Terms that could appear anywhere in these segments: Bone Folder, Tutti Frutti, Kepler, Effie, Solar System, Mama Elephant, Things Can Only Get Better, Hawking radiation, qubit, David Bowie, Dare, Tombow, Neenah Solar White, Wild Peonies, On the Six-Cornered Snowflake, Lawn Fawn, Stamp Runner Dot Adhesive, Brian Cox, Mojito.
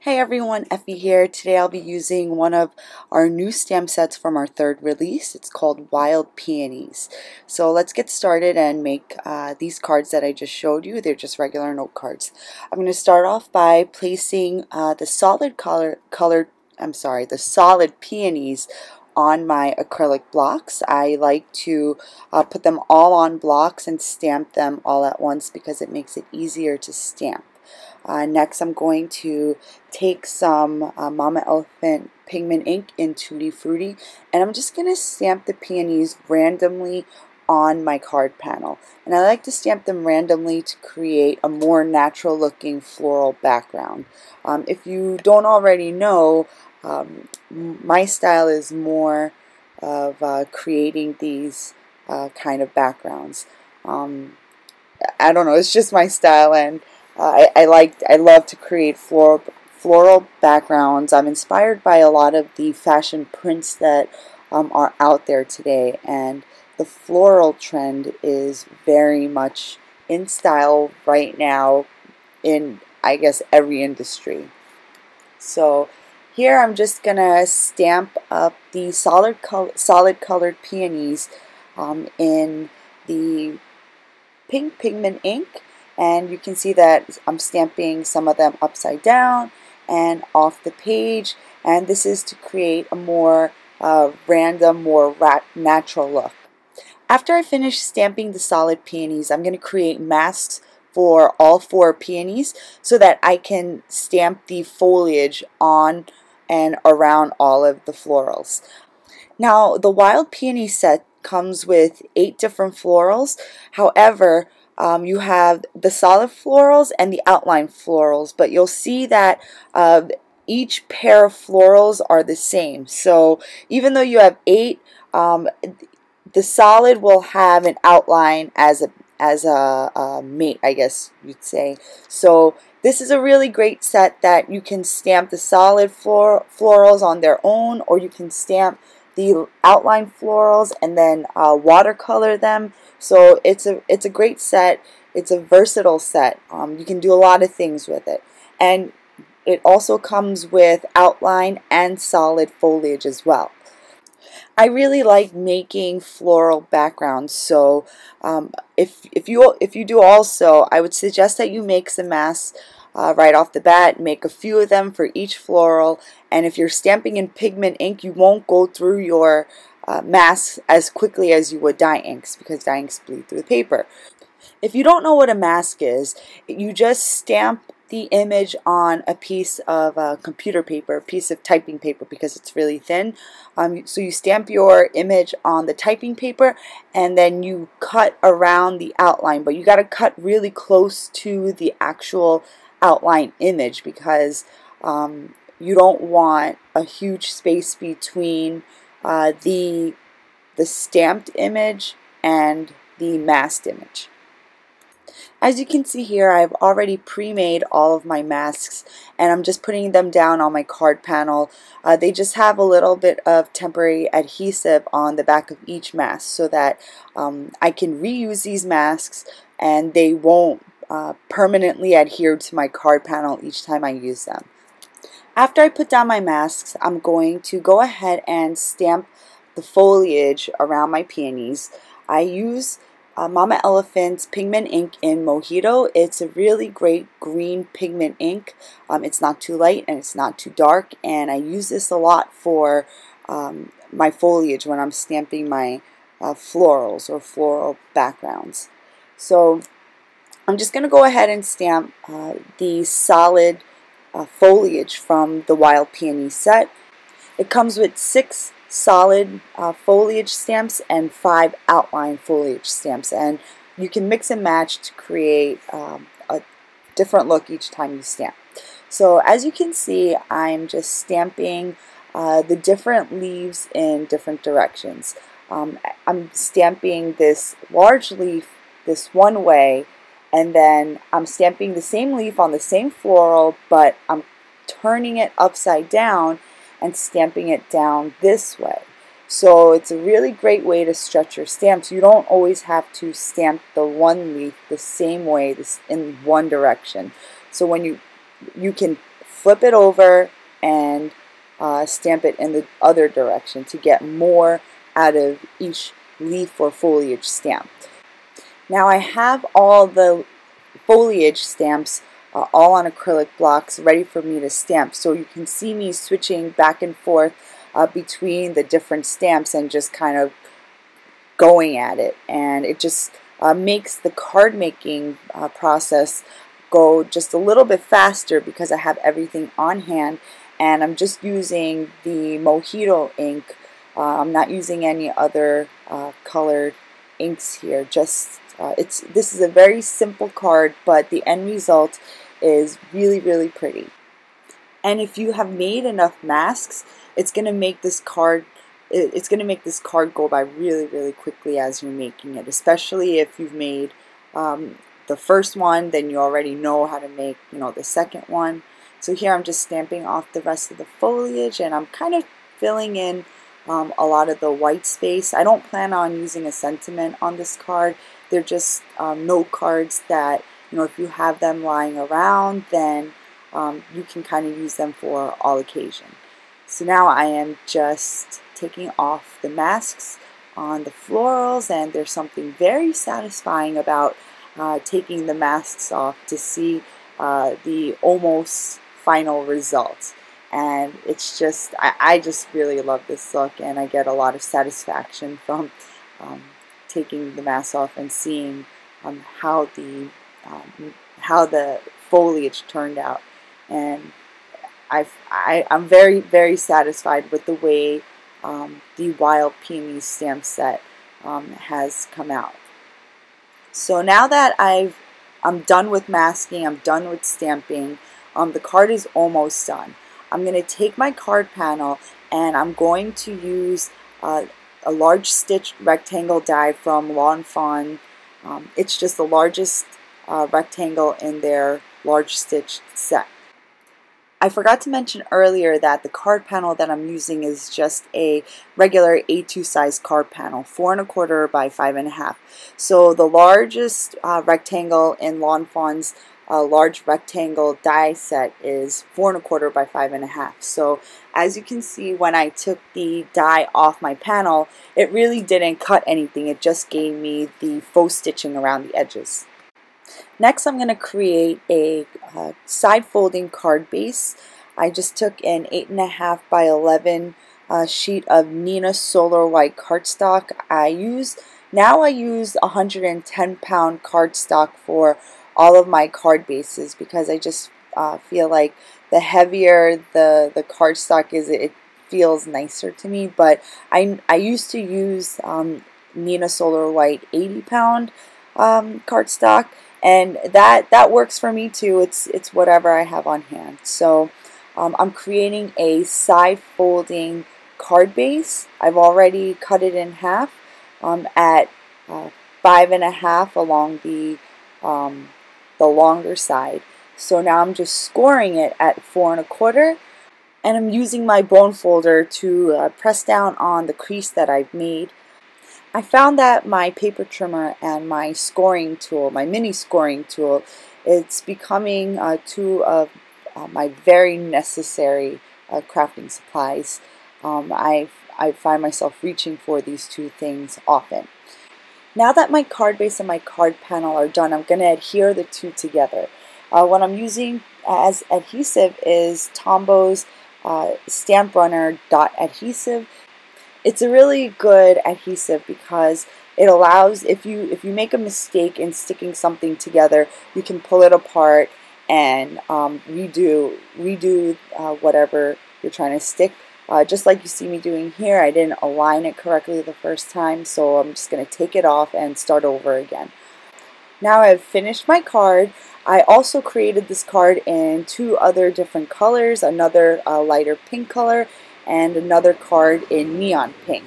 Hey everyone, Effie here. Today I'll be using one of our new stamp sets from our third release. It's called Wild Peonies. So let's get started and make these cards that I just showed you. They're just regular note cards. I'm going to start off by placing the solid peonies on my acrylic blocks. I like to put them all on blocks and stamp them all at once because it makes it easier to stamp. Next, I'm going to take some Mama Elephant pigment ink in Tutti Frutti, and I'm just going to stamp the peonies randomly on my card panel. And I like to stamp them randomly to create a more natural looking floral background. If you don't already know, my style is more of creating these kind of backgrounds. I don't know, it's just my style, and I love to create floral backgrounds. I'm inspired by a lot of the fashion prints that are out there today, and the floral trend is very much in style right now in, I guess, every industry. So here I'm just gonna stamp up the solid colored peonies in the pink pigment ink, and you can see that I'm stamping some of them upside down and off the page, and this is to create a more random, more natural look. After I finish stamping the solid peonies, I'm going to create masks for all four peonies so that I can stamp the foliage on and around all of the florals. Now, the Wild Peony set comes with 8 different florals. However, you have the solid florals and the outline florals, but you'll see that each pair of florals are the same. So even though you have 8, the solid will have an outline as a mate, I guess you'd say. So this is a really great set that you can stamp the solid florals on their own, or you can stamp the outline florals and then watercolor them. So it's a great set. It's a versatile set. You can do a lot of things with it, and it also comes with outline and solid foliage as well. I really like making floral backgrounds, so if you do also, I would suggest that you make some masks right off the bat. Make a few of them for each floral, and if you're stamping in pigment ink, you won't go through your masks as quickly as you would dye inks, because dye inks bleed through the paper. If you don't know what a mask is, you just stamp the image on a piece of computer paper, a piece of typing paper, because it's really thin. So you stamp your image on the typing paper, and then you cut around the outline, but you got to cut really close to the actual outline image, because you don't want a huge space between the stamped image and the masked image. As you can see here, I've already pre-made all of my masks, and I'm just putting them down on my card panel. They just have a little bit of temporary adhesive on the back of each mask so that I can reuse these masks and they won't permanently adhere to my card panel each time I use them. After I put down my masks, I'm going to go ahead and stamp the foliage around my peonies. I use Mama Elephant's pigment ink in Mojito. It's a really great green pigment ink. It's not too light and it's not too dark, and I use this a lot for my foliage when I'm stamping my florals or floral backgrounds. So I'm just going to go ahead and stamp the solid foliage from the Wild Peony set. It comes with 6 solid foliage stamps and 5 outline foliage stamps, and you can mix and match to create a different look each time you stamp. So as you can see, I'm just stamping the different leaves in different directions. I'm stamping this large leaf this one way, and then I'm stamping the same leaf on the same floral, but I'm turning it upside down and stamping it down this way. So it's a really great way to stretch your stamps. You don't always have to stamp the one leaf the same way in one direction. So when you can flip it over and stamp it in the other direction to get more out of each leaf or foliage stamp. Now I have all the foliage stamps all on acrylic blocks ready for me to stamp, so you can see me switching back and forth between the different stamps and just kind of going at it, and it just makes the card making process go just a little bit faster because I have everything on hand, and I'm just using the Mojito ink. I'm not using any other colored inks here. Just this is a very simple card, but the end result is really, really pretty. And if you have made enough masks, it's going to make this card go by really, really quickly as you're making it, especially if you've made the first one, then you already know how to make, you know, the second one. So here I'm just stamping off the rest of the foliage, and I'm kind of filling in a lot of the white space. I don't plan on using a sentiment on this card. They're just note cards that, you know, if you have them lying around, then you can kind of use them for all occasion. So now I am just taking off the masks on the florals, and there's something very satisfying about taking the masks off to see the almost final result. And it's just, I just really love this look, and I get a lot of satisfaction from taking the mask off and seeing how the foliage turned out. And I'm very, very satisfied with the way the Wild Peonies stamp set has come out. So now that I'm done with masking, I'm done with stamping, the card is almost done. I'm going to take my card panel, and I'm going to use a large stitched rectangle die from Lawn Fawn. It's just the largest rectangle in their large stitched set. I forgot to mention earlier that the card panel that I'm using is just a regular A2 size card panel, 4¼ by 5½. So the largest rectangle in Lawn Fawn's large rectangle die set is 4¼ by 5½. So as you can see, when I took the die off my panel, it really didn't cut anything. It just gave me the faux stitching around the edges. Next, I'm going to create a side folding card base. I just took an 8.5 by 11 sheet of Neenah Solar White cardstock. I use 110-pound cardstock for all of my card bases, because I just feel like the heavier the cardstock is, it feels nicer to me. But I used to use Neenah Solar White 80-pound cardstock, and that works for me too. It's whatever I have on hand. So I'm creating a side folding card base. I've already cut it in half at 5½ along the longer side. So now I'm just scoring it at 4¼, and I'm using my bone folder to press down on the crease that I've made. I found that my paper trimmer and my scoring tool, my mini scoring tool, it's becoming two of my very necessary crafting supplies. I find myself reaching for these two things often. Now that my card base and my card panel are done, I'm going to adhere the two together. What I'm using as adhesive is Tombow's Stamp Runner Dot Adhesive. It's a really good adhesive because it allows, if you make a mistake in sticking something together, you can pull it apart and redo whatever you're trying to stick. Just like you see me doing here, I didn't align it correctly the first time, so I'm just going to take it off and start over again. Now I've finished my card. I also created this card in two other different colors, another lighter pink color, and another card in neon pink.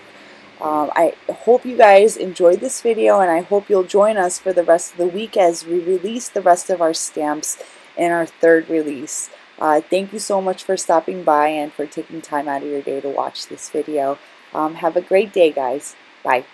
I hope you guys enjoyed this video, and I hope you'll join us for the rest of the week as we release the rest of our stamps in our third release. Thank you so much for stopping by and for taking time out of your day to watch this video. Have a great day, guys. Bye.